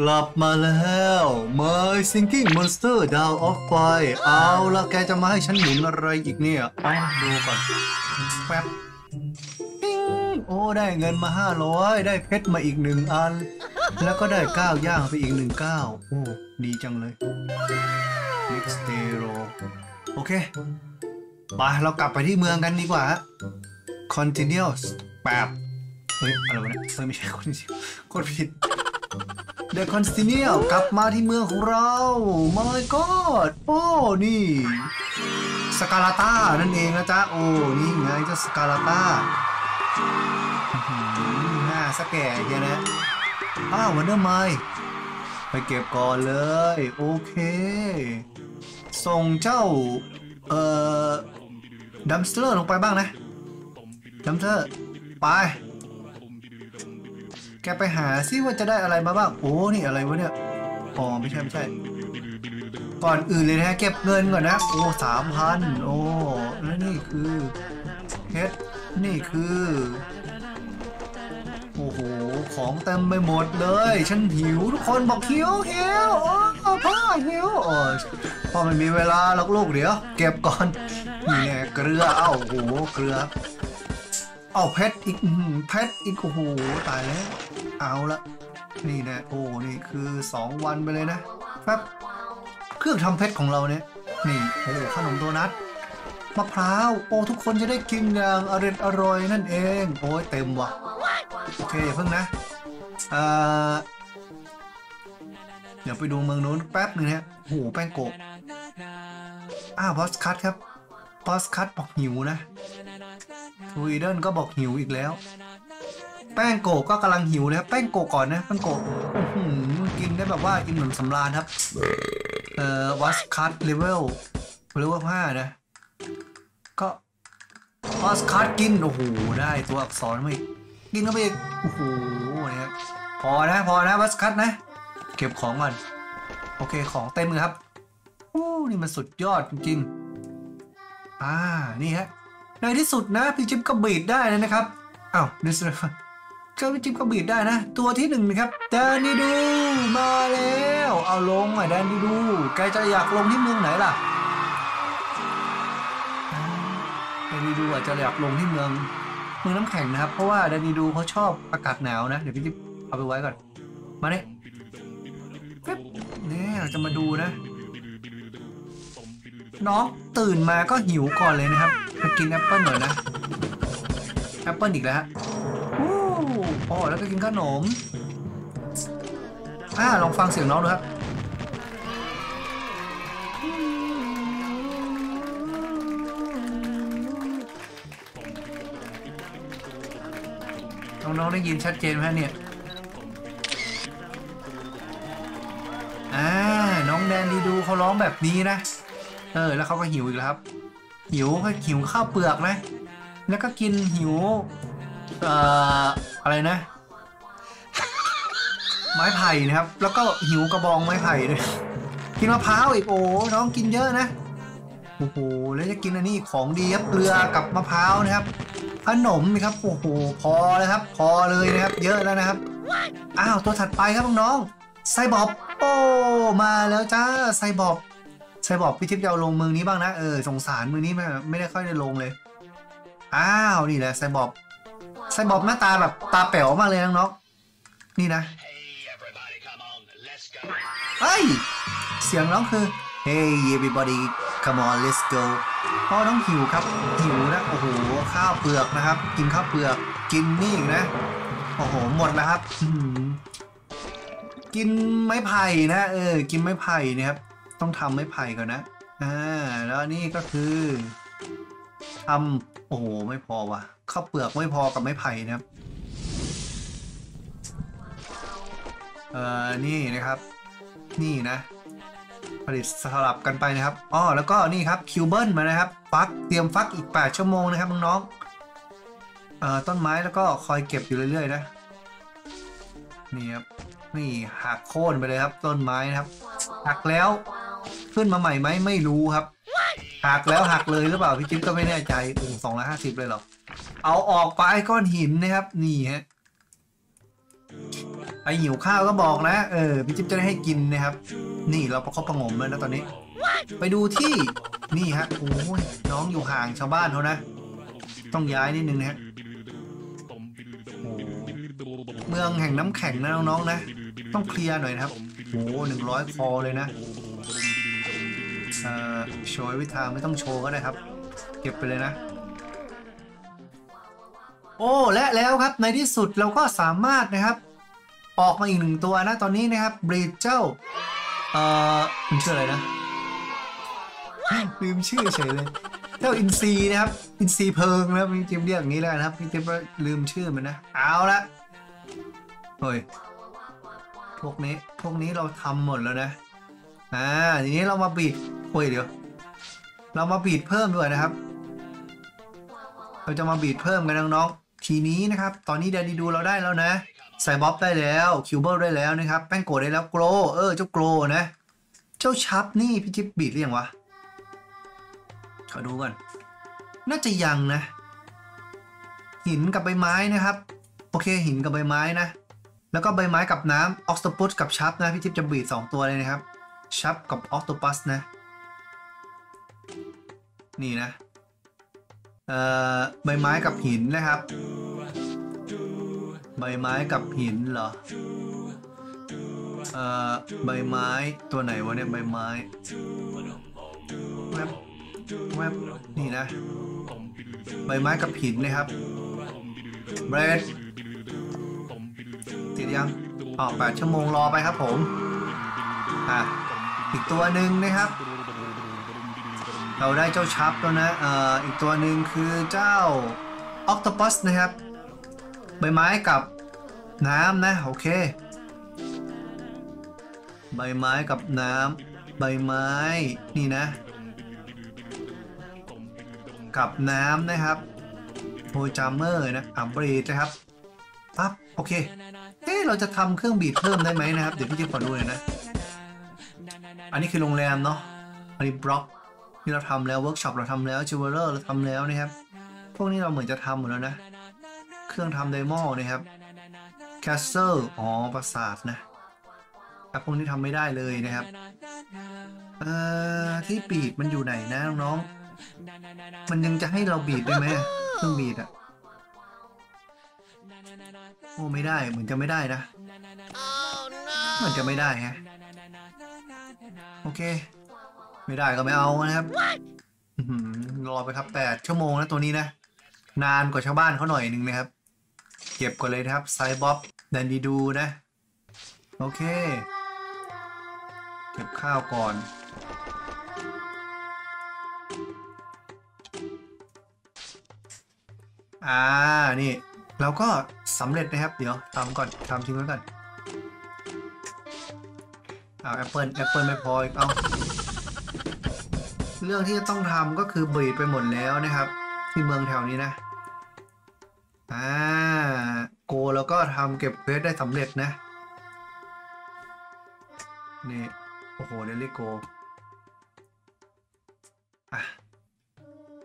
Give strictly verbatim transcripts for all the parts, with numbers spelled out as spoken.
กลับมาแล้ว My Singing Monsters ดาวออฟไฟเอาละแกจะมาให้ฉันหมุนอะไรอีกเนี่ยไปดูก่อนแป๊บปิ้งโอ้ได้เงินมาห้าร้อยได้เพชรมาอีกหนึ่งอันแล้วก็ได้ก้าวย่างไปอีกหนึ่งก้าวโอ้ดีจังเลย Next Zero โอเคไปเรากลับไปที่เมืองกันดีกว่า Continuous แป๊บเฮ้ยอะไรวะเนี่ยเฮ้ยไม่ใช่คนผิดคนผิดเดอะคอนสติเนียลกลับมาที่เมืองของเรามายก็อดโอ้นี่สกาลาต้านั่นเองนะจ๊ะโอ้นี่ไงเจ้าสกาลาต้าหน้าสแก่แกนะอ้าววันเดอร์ไมล์ไปเก็บก่อนเลยโอเคส่งเจ้าเอ่อดัมสเตอร์ลงไปบ้างนะดัมสเตอร์ไปแกไปหาซิว่าจะได้อะไรมาบ้างโอ้นี่อะไรวะเนี่ยอ๋อไม่ใช่ไม่ใช่ก่อนอื่นเลยนะเก็บเงินก่อนนะโอ้สามพันโอ้แล้วนี่คือเพชรนี่คือโอ้โหของเต็มไปหมดเลยฉันหิวทุกคนบอกหิวหิวอ๋อพ่อหิวอ๋อพอมันมีเวลาหรอกลูกเดี๋ยวเก็บก่อนนี่แหละเกลือเอ้าโอ้โหเกลือเอาเพชรอีกเพชรอีกโอ้โหตายแล้วเอาละนี่นะโอ้นี่คือสองวันไปเลยนะครับเครื่องทำเพชรของเราเนี่ยนี่โอ้ขนมโดนัทมะพร้าวโอ้ทุกคนจะได้กินอย่างอร่อยอร่อยนั่นเองโอ้ยเต็มว่ะโอเคอย่าเพิ่งนะเอ่อเดี๋ยวไปดูเมืองโน้นแป๊บหนึ่งฮะโอ้โหแป้งโกะอ้าวบอสคัทครับบอสคัทบอกหิวนะทวีเดินก็บอกหิวอีกแล้วแป้งโกะก็กำลังหิวแล้วแป้งโกะก่อนนะแป้งโกะกินได้แบบว่าอิ่มหนำสำราญครับเอ่อวัสคัทเลเวลเลเวลห้านะก็วัสคัทกินโอ้โหได้ตัวอักษรมาอีกกินเข้าไปอีกโอ้โหเนี่ยพอนะพอนะวัสคัทนะเก็บของก่อนโอเคของเต็มเลยครับโอ้นี่มันสุดยอดจริงๆอ่านี่ฮะในที่สุดนะพี่จิ๊บก็บีดได้เลยนะครับอ้าวนี่สิครับก็พี่จิ๊บก็บีดได้นะตัวที่หนึ่งนะครับแดนนี่ดูมาแล้วเอาลงหน่อยแดนนี่ดูใครจะอยากลงที่เมืองไหนล่ะแดนนี่ดูอาจจะอยากลงที่เมืองเมืองน้ำแข็งนะครับเพราะว่าแดนนี่ดูเขาชอบอากาศหนาวนะเดี๋ยวพี่จิ๊บเอาไปไว้ก่อนมาเนี่ยนี่เราจะมาดูนะน้องตื่นมาก็หิวก่อนเลยนะครับมากินแอปเปิ้ลหน่อยนะแอปเปิ้ลอีกแล้วโอ้แล้วก็กินขนมอ่าลองฟังเสียงน้องดูครับน้องๆได้ยินชัดเจนไหมเนี่ยอ่าน้องแดนดีดูเขาร้องแบบนี้นะเออแล้วเขาก็หิวอีกแล้วครับหิวก็หิวข้าวเปลือกนะแล้วก็กินหิวเอ่ออะไรนะไม้ไผ่นะครับแล้วก็หิวกระบองไม้ไผ่เลยกินมะพร้าวอีกโอ้น้องกินเยอะนะโอ้โหแล้วจะกินอันนี้ของดีครับเกลือกับมะพร้าวนะครับขนมนะครับโอ้โหพอแล้วครับพอเลยนะครับเยอะแล้วนะครับอ้าวตัวถัดไปครับน้องไซบอบโอ้มาแล้วจ้าไซบอบใช่บอกพี่จิ๊บจะเอาลงเมืองนี้บ้างนะเออสงสารเมืองนี้ไม่ไม่ได้ค่อยได้ลงเลยอ้าวนี่แหละไซบอบไซบอบหน้าตาแบบตาแป๋วมากเลยน้องๆนี่นะเฮ้ยเสียงน้องคือ Hey everybody come on let's go พ่อน้องหิวครับหิวนะโอ้โหข้าวเปลือกนะครับกินข้าวเปลือกกินนี่อีกนะโอ้โหหมดแล้วครับกินไม้ไผ่นะเออกินไม้ไผ่นะครับต้องทำไม้ไผ่ก่อนนะอ่าแล้วนี่ก็คือทำโอ้โหไม่พอว่ะข้าวเปลือกไม่พอกับไม้ไผ่นะครับเอ่อนี่นะครับนี่นะผลิตสลับกันไปนะครับอ๋อแล้วก็นี่ครับคิวเบิลมานะครับฟักเตรียมฟักอีกแปดชั่วโมงนะครับน้องๆเอ่อต้นไม้แล้วก็คอยเก็บอยู่เรื่อยๆนะนี่ครับนี่หักโค่นไปเลยครับต้นไม้นะครับหักแล้วขึ้นมาใหม่ไหมไม่รู้ครับหักแล้วหักเลยหรือเปล่าพี่จิ๊บก็ไม่แน่ใจถึงสองร้อยห้าสิบเลยหรอเอาออกไปก้อนหินนะครับนี่ฮะ ไปหิวข้าวก็บอกนะเออพี่จิ๊บจะได้ให้กินนะครับนี่เราประคบประงมแล้วนะตอนนี้ไปดูที่นี่ฮะโอ้ยน้องอยู่ห่างชาวบ้านเขานะต้องย้ายนิดนึงนะฮะเมืองแห่งน้ำแข็งนะน้องๆนะต้องเคลียร์หน่อยนะครับโอ้หนึ่งร้อยคอเลยนะโชว์วิธาไม่ต้องโชว์ก็ได้ครับเก็บไปเลยนะโอ้และแล้วครับในที่สุดเราก็สามารถนะครับออกมาอีกหนึ่งตัวนะตอนนี้นะครับบรีดเจ้าเอ่อมันชื่ออะไรนะลืมชื่อเฉยเลยเจ้าอินซีนะครับอินซีเพิงนะครับพี่จิ๊บเรียกอย่างนี้แล้วนะครับพี่จิ๊บลืมชื่อมันนะเอาละเฮ้ยพวกนี้พวกนี้เราทำหมดแล้วนะอ่าทีนี้เรามาบีดโอ้ยเดี๋ยวเรามาบีดเพิ่มด้วยนะครับเราจะมาบีดเพิ่มกันน้องๆทีนี้นะครับตอนนี้เดดีดูเราได้แล้วนะไซบ็อบได้แล้วคิวเบิลได้แล้วนะครับแป้งโกได้แล้วโกลเออเจ้าโกลนะเจ้าชับนี่พี่จิ๊บบีดหรือยังวะขอดูก่อนน่าจะยังนะหินกับใบไม้นะครับโอเคหินกับใบไม้นะแล้วก็ใบไม้กับน้ำออกโตปัสกับชับนะพี่จิ๊บจะบีดสองตัวเลยนะครับชับกับออกโตปัสนะนี่นะเอ่อใบไม้กับหินนะครับใบไม้กับหินเหรอเอ่อใบไม้ตัวไหนวะเนี่ยใบไม้แวบแวบนี่นะใบไม้กับหินนะครับเบรดติดยังออกแปดชั่วโมงรอไปครับผมอ่ะอีกตัวหนึ่งนะครับเราได้เจ้าชับแล้วนะเอ่ออีกตัวหนึ่งคือเจ้าออคโตปัสนะครับใบไม้กับน้ำนะโอเคใบไม้กับน้ำใบไม้นี่นะกับน้ำนะครับโฮจามเมอร์นะอัมบรีดนะครับปั๊บโอเคเฮ้เราจะทำเครื่องบีดเพิ่มได้ไหมนะครับเดี๋ยวพี่จะขอดูหน่อยนะอันนี้คือโรงแรมเนาะอันนี้บล็อกที่เราทำแล้วเวิร์กช็อปเราทำแล้วจิวเวลเลอร์เราทำแล้วนะครับพวกนี้เราเหมือนจะทำหมดแล้วนะเครื่องทำไดมอนด์นะครับแคสเซิลอ๋อปราสาทนะแต่พวกนี้ทำไม่ได้เลยนะครับเอ่อที่บีดมันอยู่ไหนนะน้องๆมันยังจะให้เราบีดได้ไหมเครื่องบีดอะโอ้ไม่ได้เหมือนจะไม่ได้นะเหมือนจะไม่ได้ฮะโอเคไม่ได้ก็ไม่เอานะครับรอไปครับแปดชั่วโมงนะตัวนี้นะนานกว่าชาวบ้านเขาหน่อยหนึ่งนะครับเก็บก่อนเลยนะครับไซบ็อบแดนดีดูนะโอเคเก็บข้าวก่อนอ่านี่เราก็สำเร็จนะครับเดี๋ยวทำก่อนทำทิ้งไว้ก่อนเอาแอปเปิลแอปเปิลไม่พออีกเอาเรื่องที่จะต้องทำก็คือบรีดไปหมดแล้วนะครับที่เมืองแถวนี้นะอ่าโกแล้วก็ทำเก็บเควสได้สำเร็จนะนี่โอ้โหเดลิโกอ่ะ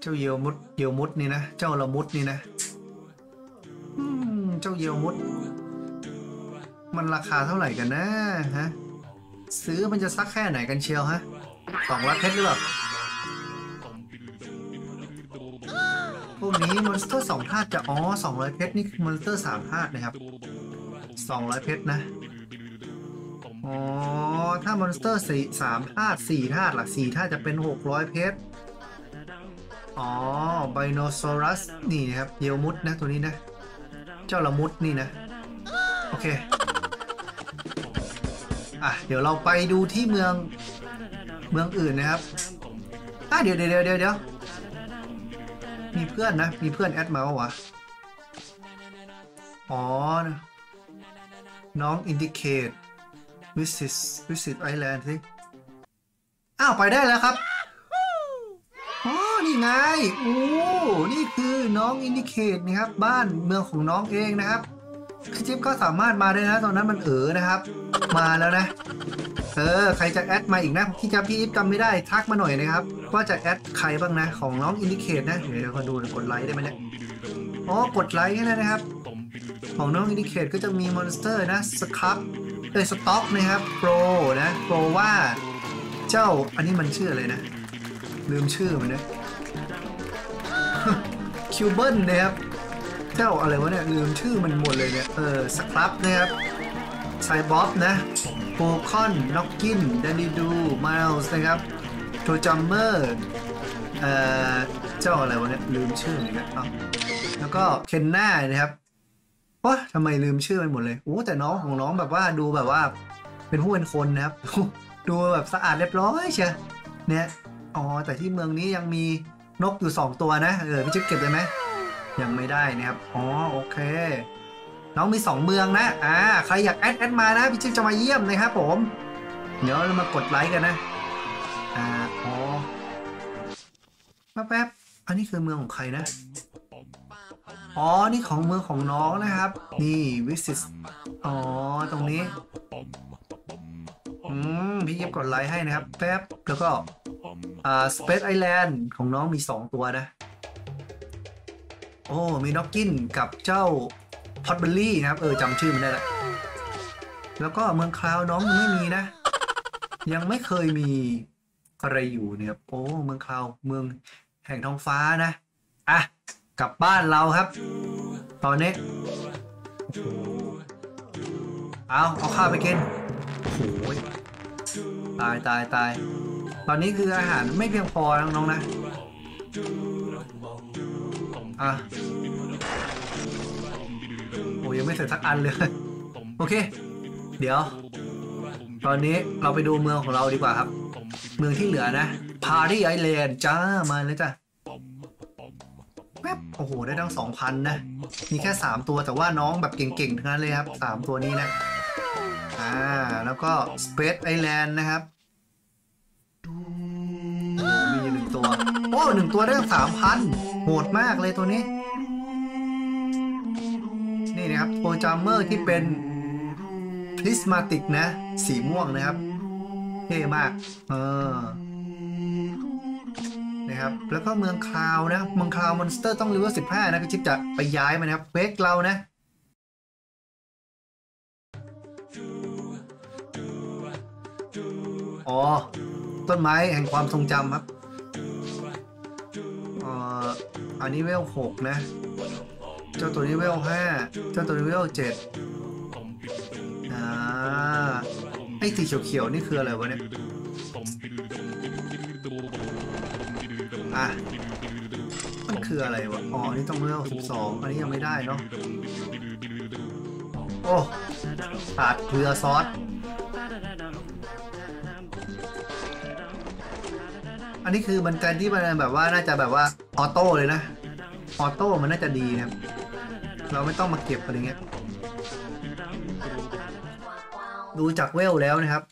เจ้าเยียวมุดเยียวมุดนี่นะเจ้าละมุดนี่นะอืมเจ้าเยียวมุดมันราคาเท่าไหร่กันนะฮะซื้อมันจะซักแค่ไหนกันเชียวฮะสองลักเพชรหรือเปล่าพวกนี้มอนสเตอร์สองธาตุจะอ๋อสองร้อยเพชรนี่คือมอนสเตอร์สามธาตุนะครับสองร้อยเพชรนะอ๋อถ้ามอนสเตอร์สี่สามธาตุสี่ธาตุหลักสี่ธาตุจะเป็นหกร้อยเพชรอ๋อไบโนซอรัสนี่นะครับเยลมุดนะตัวนี้นะเจ้าละมุดนี่นะโอเคอ่ะเดี๋ยวเราไปดูที่เมืองเมืองอื่นนะครับอ่ะเดี๋ยวเดี๋ยวเดี๋ยวเดี๋ยวมีเพื่อนนะมีเพื่อนแอดมาว่ะอ๋อน้อง indicate visit visit island สิอ้าวไปได้แล้วครับอ๋อนี่ไงโอ้นี่คือน้อง indicate นะครับบ้านเมืองของน้องเองนะครับพี่จิ๊บก็สามารถมาได้นะตอนนั้นมันเออนะครับมาแล้วนะเออใครจะแอดมาอีกนะพี่จะพี่จิ๊บจำไม่ได้ทักมาหน่อยนะครับว่าจะแอดใครบ้างนะของน้องอินดิเคทนะเดี๋ยวเราดูกดไลค์ได้ไหมเนี่ยอ๋อกดไลค์แค่นั้นนะครับ ของน้องอินดิเคตก็จะมีมอนสเตอร์นะสครับเอ้ยสต็อกนะครับโปรนะโปรว่าเจ้าอันนี้มันชื่ออะไรนะลืมชื่อมันนะคิวเบิลนะครับเจ้าอะไรวะเนี่ยลืมชื่อมันหมดเลยเนี่ยเออสครับนะครับไซบอบนะโปคอนน็อกกินแดนดีดูมาลส์นะครับโทจัมเมอร์เอ่อเจ้าอะไรวะเนี่ยลืมชื่อเลยนะอ้าวแล้วก็เคนน่านะครับโอ้ทำไมลืมชื่อมันหมดเลยโอ้แต่น้องของน้องแบบว่าดูแบบว่าเป็นผู้เป็นคนนะครับดูแบบสะอาดเรียบร้อยเชียวเนี่ยอ๋อแต่ที่เมืองนี้ยังมีนกอยู่สองตัวนะเออพี่จิ๊บเก็บได้ไหมยังไม่ได้นะครับอ๋อโอเคน้องมีสองเมืองนะอ่าใครอยากแอดแอดมานะพี่จิ๊บจะมาเยี่ยมนะครับผมเดี๋ยวเรามากดไลค์กันนะอ่าอ๋อแป๊บๆอันนี้คือเมืองของใครนะอ๋อนี่ของเมืองของน้องนะครับนี่วิสิตอ๋อตรงนี้อืมพี่เก็บกดไลค์ให้นะครับแป๊บแล้วก็อ่าสเปซไอแลนด์ของน้องมีสองตัวนะโอ้มีน็อกกินกับเจ้าพอดเบอร์รี่นะครับเออจำชื่อมันได้ละแล้วก็เมืองคลาวน้องยังไม่มีนะยังไม่เคยมีอะไรอยู่เนี่ยโอ้เมืองคลาวเมืองแห่งท้องฟ้านะอ่ะกลับบ้านเราครับตอนนี้เอาเอาข้าวไปกินโอ้ยตายตายตายตอนนี้คืออาหารไม่เพียงพอน้องๆนะอ่ะโอ้ยังไม่เสร็จสักอันเลยโอเคเดี๋ยวตอนนี้เราไปดูเมืองของเราดีกว่าครับเมืองที่เหลือนะพารีไอแลนด์จ้ามาเลยจ้ะโอ้โหได้ตั้ง สองพัน นะมีแค่สามตัวแต่ว่าน้องแบบเก่งๆทั้งนั้นเลยครับสามตัวนี้นะอ่าแล้วก็ Space Island นะครับมีอยู่หนึ่งตัวโอ้หนึ่งตัวได้ สามพัน โหดมากเลยตัวนี้นี่นะครับโปรแกรมเมอร์ที่เป็น Prismatic นะสีม่วงนะครับเท่มากเออนะครับแล้วก็เมืองคลาวนะเมืองคลาวมอนสเตอร์ต้องเลเวลสิบห้านะพี่จิ๊บจะไปย้ายมันนะครับเวกเรานะอ๋อต้นไม้แห่งความทรงจำครับอ่ออันนี้เวลหกนะเจ้าตัวนี้เวลห้าเจ้าตัวนี้เวลเจ็ดอ่าไอ้สีเขียวๆนี่คืออะไรวะเนี่ยอ่ะมันคืออะไรวะอ๋อนี่ต้องเลือกสิบสองอันนี้ยังไม่ได้เนาะโอ้ขาดเกลือซอสอันนี้คือมันการที่มันแบบว่าน่าจะแบบว่าออโต้เลยนะออโต้มันน่าจะดีนะเราไม่ต้องมาเก็บอะไรเงี้ยดูจากเวลแล้วนะครับ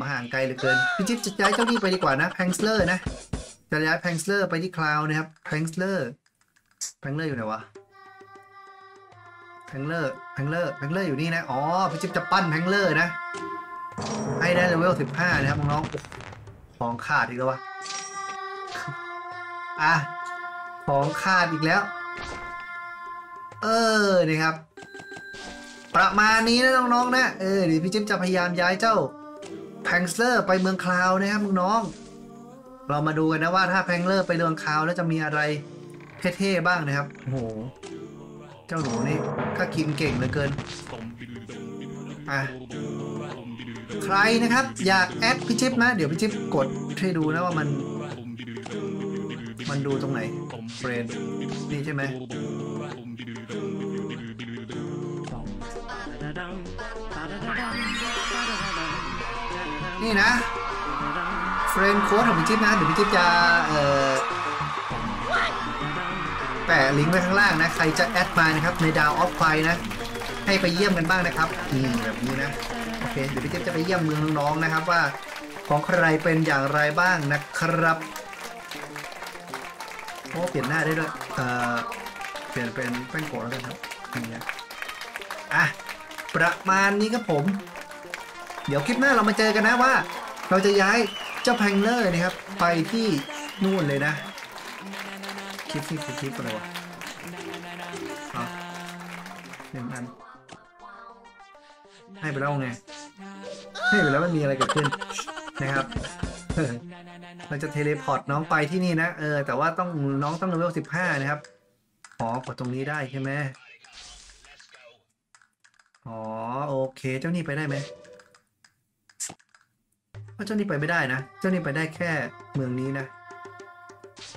มาห่างไกลเหลือเกินพี่จิ๊บจะย้ายเจ้านี่ไปดีกว่านะแพงสเลอร์นะจะย้ายแพงสเลอร์ไปที่คลาวนะครับแพงสเลอร์แพงเลอร์อยู่ไหนวะแพงเลอร์แพงเลอร์แพงเลอร์อยู่นี่นะอ๋อพี่จิ๊บจะปั้นแพงเลอร์นะให้ได้เลเวลสิบห้านะครับน้องๆของขาดอีกแล้ววะอ่ะของขาดอีกแล้วเออนี่ครับประมาณนี้นะน้องๆนะเออเดี๋ยวพี่จิ๊บจะพยายามย้ายเจ้าแพงสเลอร์ไปเมืองคลาวนะครับน้องเรามาดูกันนะว่าถ้าแพงเลอร์ไปเรืองคาวแล้วจะมีอะไรเท่ๆบ้างนะครับโอ้โหเจ้าหนูนี่ก็กินเก่งเหลือเกินอ่ะใครนะครับอยากแอดพี่จิ๊บนะเดี๋ยวพี่จิ๊บกดให้ดูนะว่ามันมันดูตรงไหนเฟรนด์นี่ใช่ไหมนี่นะเฟรนโค้ดของพี่จิ๊บนะเดี๋ยวพี่จิ๊บจะแปะลิงก์ไว้ข้างล่างนะใครจะแอดมานะครับในดาวออฟไฟนะให้ไปเยี่ยมกันบ้างนะครับนี่แบบนี้นะโอเคเดี๋ยวพี่จิ๊บจะไปเยี่ยมเมืองน้องๆนะครับว่าของใครเป็นอย่างไรบ้างนะครับโอ้เปลี่ยนหน้าได้ด้วยเออเปลี่ยนเป็นแป้งโกะแล้วกันครับนี่นะอ่ะประมาณนี้ครับผมเดี๋ยวคลิปหน้าเรามาเจอกันนะว่าเราจะย้ายเจ้าแพงเลอร์นะครับไปที่นู่นเลยนะคลิปที่คลิปอะไรวะ หนึ่งอันให้ไปแล้วไงให้ไปแล้วมันมีอะไรเกิดขึ้นนะครับเราจะเทเลพอร์ตน้องไปที่นี่นะเออแต่ว่าต้องน้องต้องเลเวลสิบห้านะครับอ๋อกดตรงนี้ได้ใช่ไหมอ๋อโอเคเจ้านี่ไปได้ไหมเจ้านี่ไปไม่ได้นะเจ้านี่ไปได้แค่เมืองนี้นะ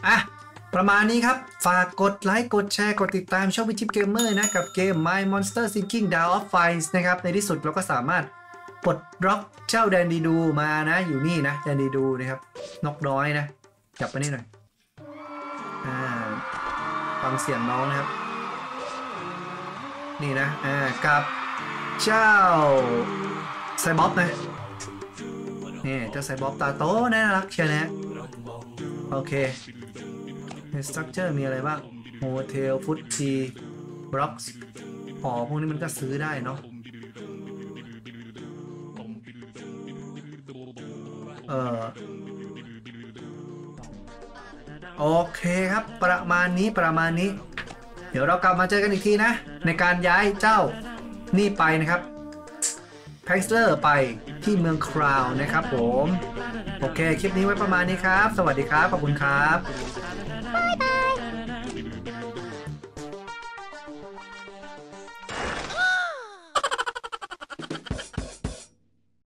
อ่ะประมาณนี้ครับฝากกดไลค์กดแชร์กดติดตามช่องวิทิปเกมเมอร์นะกับเกม My Monster Singing Down of Fines นะครับในที่สุดเราก็สามารถปลดบล็อกเจ้าแดนดีดูมานะอยู่นี่นะแดนดีดูนะครับนกน้อยนะจับไปนี่หน่อยอ่าฟังเสียงน้องนะครับนี่นะอ่ากับเจ้า Cybop นะนี่เจ้า Cybop ตาโตน่ารักเชียวนะโอเคสตรัคเจอร์มีอะไรบ้างโฮเทลฟุตทีบล็อกส์อ๋อพวกนี้มันก็ซื้อได้เนาะเออโอเคครับประมาณนี้ประมาณนี้เดี๋ยวเรากลับมาเจอกันอีกทีนะในการย้ายเจ้านี่ไปนะครับแพ็กซ์เลอร์ไปที่เมืองคราวนะครับผมโอเคคลิปนี้ไว้ประมาณนี้ครับสวัสดีครับขอบคุณครับBye-bye.